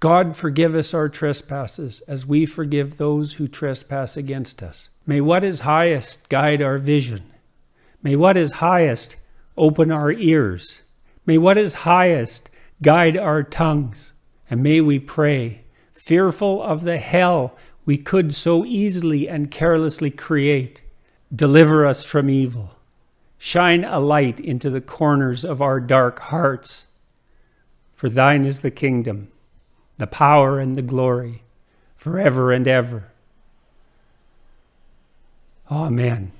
God forgive us our trespasses as we forgive those who trespass against us. May what is highest guide our vision. May what is highest open our ears. May what is highest guide our tongues. And may we pray, fearful of the hell we could so easily and carelessly create, deliver us from evil. Shine a light into the corners of our dark hearts. For thine is the kingdom, the power and the glory, forever and ever. Amen.